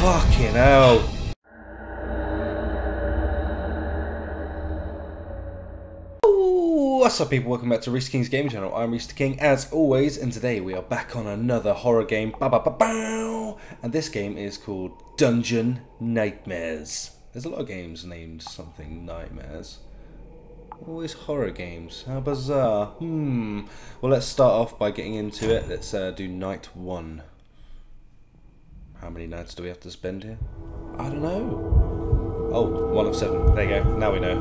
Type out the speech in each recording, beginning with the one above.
Fucking hell. What's up people, welcome back to Rhys Da King's Gaming Channel. I'm Rhys Da King as always, and today we are back on another horror game. And this game is called Dungeon Nightmares. There's a lot of games named something Nightmares. Always horror games, how bizarre. Well, let's start off by getting into it. Let's do night one. How many nights do we have to spend here? I don't know. Oh, 1 of 7. There you go, now we know.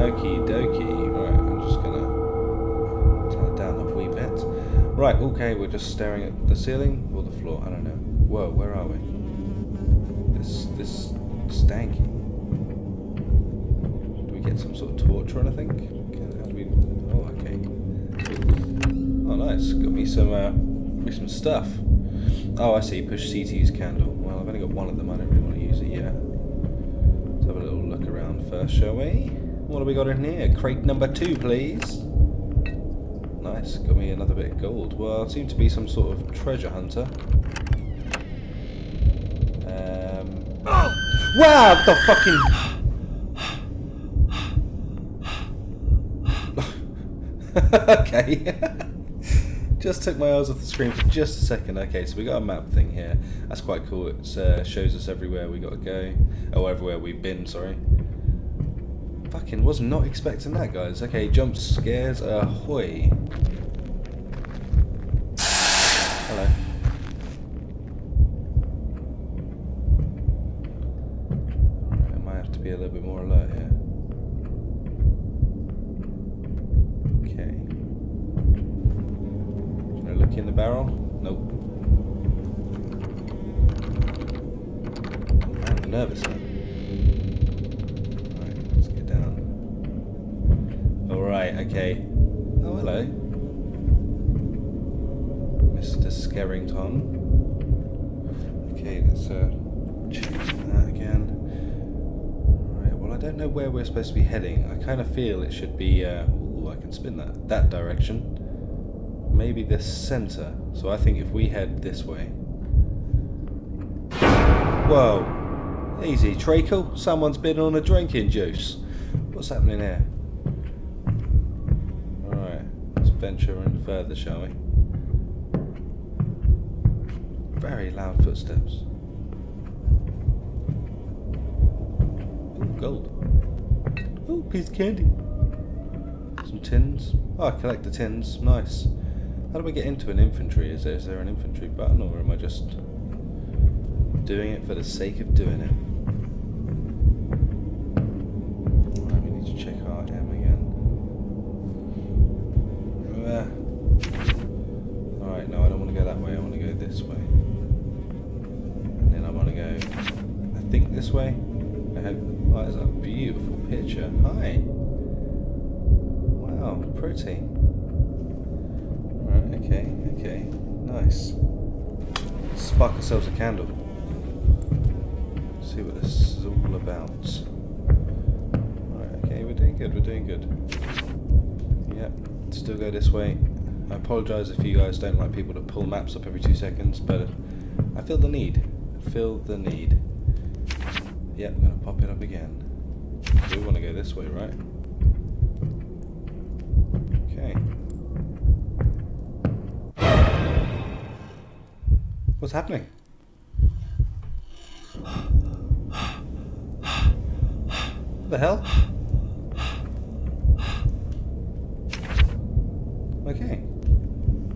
Okie dokie. Right, I'm just gonna turn it down a wee bit. Right, okay, we're just staring at the ceiling or the floor, I don't know. Whoa, where are we? This stanky. Do we get some sort of torch or anything? Okay, how do we... Oh, okay. Oh, nice. Got me some stuff. Oh, I see. Push C to use candle. Well, I've only got 1 of them. I don't really want to use it yet. Let's have a little look around first, shall we? What have we got in here? Crate number 2, please. Nice, got me another bit of gold. Well, it seemed to be some sort of treasure hunter. Oh! Wow, the fucking... Okay. Just took my eyes off the screen for just a second. Okay, so we got a map thing here. That's quite cool. It shows us everywhere we got to go. Oh, everywhere we've been, sorry. Fucking was not expecting that, guys. Okay, jump scares ahoy. Hello. I might have to be a little bit more alert here. Okay. Can I look in the barrel? Nope. I'm nervous now. Okay. Oh, hello. Mr. Skerrington. Okay, let's check that again. Alright, well, I don't know where we're supposed to be heading. I kind of feel it should be... ooh, I can spin that direction. Maybe the centre. So I think if we head this way... Whoa. Easy, treacle. Someone's been on a drinking juice. What's happening here? Venture in further, shall we? Very loud footsteps. Ooh, gold. Ooh, piece of candy. Some tins. Oh, I collect the tins. Nice. How do we get into an infantry? Is there an infantry button, or am I just doing it for the sake of doing it? Way. I hope. Oh, that's a beautiful picture. Hi. Wow, pretty. Right, okay, okay. Nice. Spark ourselves a candle. See what this is all about. Right, okay, we're doing good, we're doing good. Yep, still go this way. I apologise if you guys don't like people to pull maps up every 2 seconds, but I feel the need. I feel the need. Yep, I'm going to pop it up again. We want to go this way, right? Okay. What's happening? What the hell? Okay.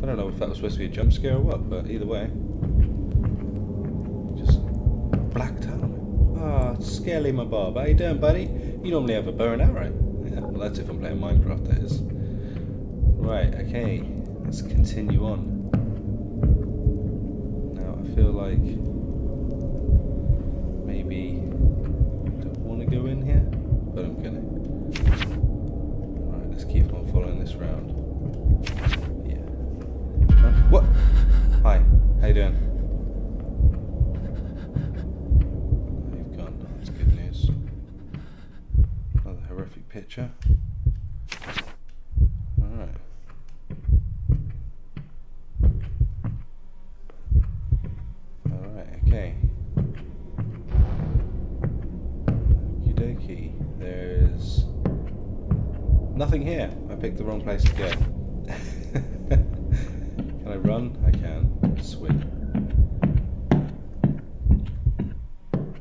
I don't know if that was supposed to be a jump scare or what, but either way. Just blacked out. Ah, oh, Skelly, my Bob. How you doing, buddy? You normally have a bow and arrow. Yeah, well, that's if I'm playing Minecraft, that is. Right, okay. Let's continue on. Now, I feel like... maybe... I don't want to go in here, but I'm gonna. Alright, let's keep on following this round. Yeah. Huh? What? Hi. How you doing? Picture. Alright. Alright, okay. key. There's nothing here. I picked the wrong place to go. Can I run? I can. Sweet. Alright,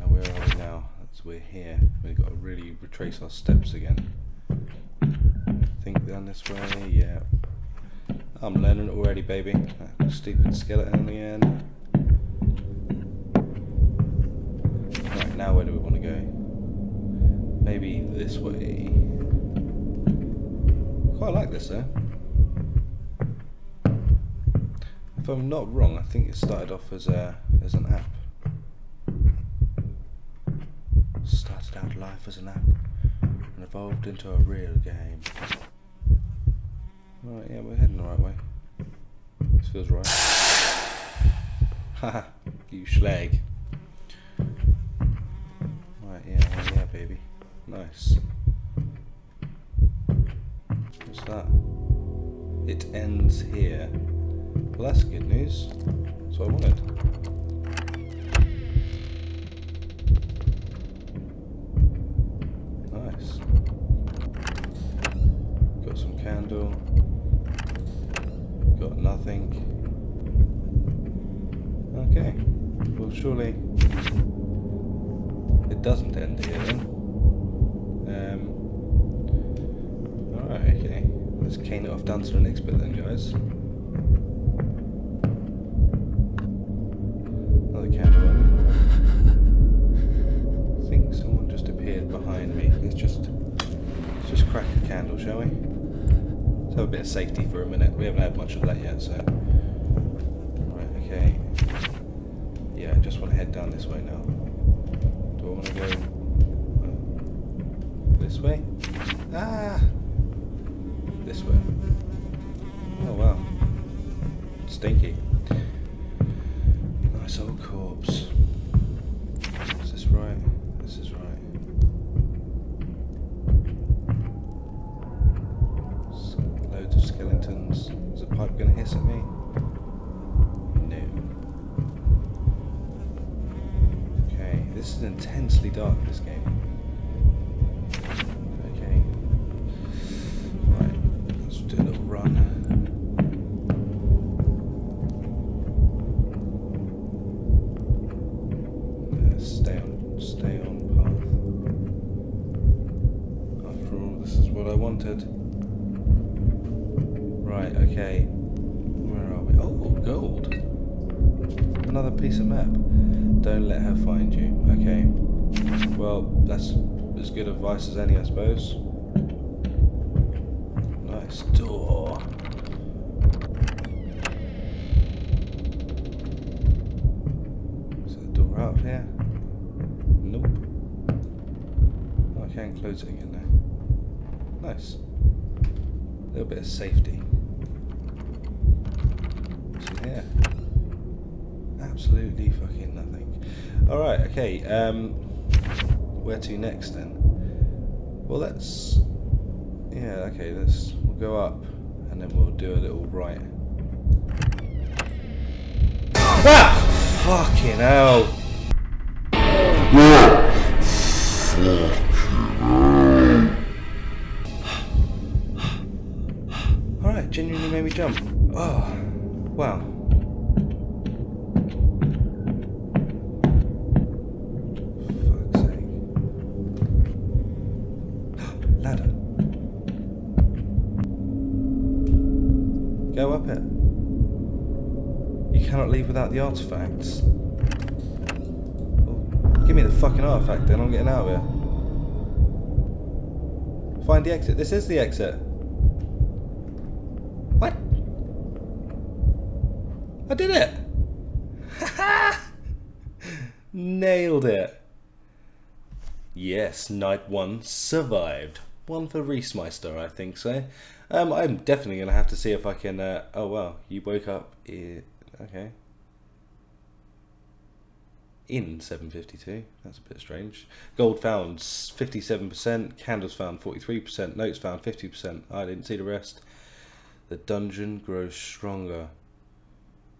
now where are we now? That's, we're here. We've got to really retrace our steps again. I think down this way, yeah. I'm learning already, baby. That stupid skeleton in the end. Right, now where do we want to go? Maybe this way. Quite like this, eh? If I'm not wrong, I think it started off as an app. Started out life as an app and evolved into a real game. Alright, yeah, we're heading the right way. This feels right. Haha, you schlag. Right, yeah, baby. Nice. What's that? It ends here. Well, that's good news. That's what I wanted. Nice. Got some candle. Got nothing. Okay. Well, surely it doesn't end here then. Alright, okay. Let's cane it off down to the next bit then, guys. Another candle. I think someone just appeared behind me. Let's just crack a candle, shall we? Have a bit of safety for a minute. We haven't had much of that yet, so. Right, okay. Yeah, I just want to head down this way now. Do I want to go this way? Ah! This way. Oh, wow. Stinky. Nice old corpse. Is this right? This is right. Skeletons. Is a pipe going to hiss at me? No. Okay, this is intensely dark, this game. Okay. Right, let's do a little run. Stay on path. After all, this is what I wanted. Right, okay. Where are we? Oh, gold! Another piece of map. Don't let her find you. Okay. Well, that's as good advice as any, I suppose. Nice door. Is the door out here? Nope. Oh, I can close it again now. Nice. A little bit of safety. Yeah. Absolutely fucking nothing. Alright, okay, where to next then? Well, let's, yeah, okay, let's, we'll go up and then we'll do a little right. Ah! Fucking hell! Alright, genuinely made me jump. Oh, wow. Go up it. You cannot leave without the artifacts. Well, give me the fucking artifact then, I'm getting out of here. Find the exit. This is the exit. What? I did it! Ha! Nailed it. Yes, night one survived. One for Rhysmeister, I think so. I'm definitely going to have to see if I can... oh, wow. You woke up... okay. In 752. That's a bit strange. Gold found 57%. Candles found 43%. Notes found 50%. I didn't see the rest. The dungeon grows stronger.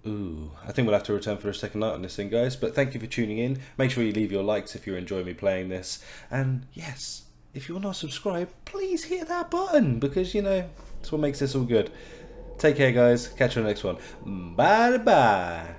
Ooh, I think we'll have to return for a second night on this thing, guys. But thank you for tuning in. Make sure you leave your likes if you're enjoying me playing this. And yes, if you're not subscribed, please hit that button, because, you know, it's what makes this all good. Take care, guys. Catch you on the next one. Bye-bye.